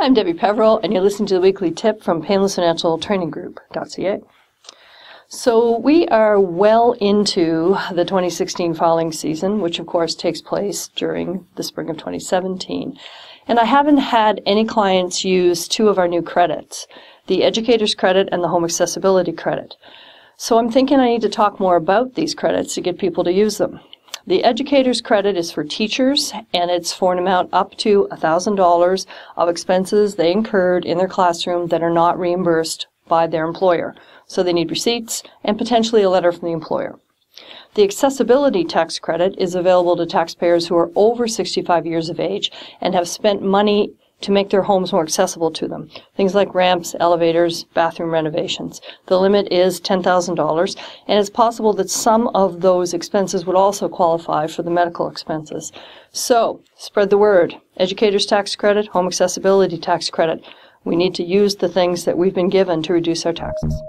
I'm Debbie Peverill, and you're listening to the weekly tip from painlessfinancialtraininggroup.ca. So we are well into the 2016 filing season, which of course takes place during the spring of 2017. And I haven't had any clients use two of our new credits, the Educator's Credit and the Home Accessibility Credit. So I'm thinking I need to talk more about these credits to get people to use them. The Educator's Credit is for teachers, and it's for an amount up to $1,000 of expenses they incurred in their classroom that are not reimbursed by their employer. So they need receipts and potentially a letter from the employer. The Accessibility Tax Credit is available to taxpayers who are over 65 years of age and have spent money to make their homes more accessible to them. Things like ramps, elevators, bathroom renovations. The limit is $10,000, and it's possible that some of those expenses would also qualify for the medical expenses. So, spread the word. Educator's Tax Credit, Home Accessibility Tax Credit. We need to use the things that we've been given to reduce our taxes.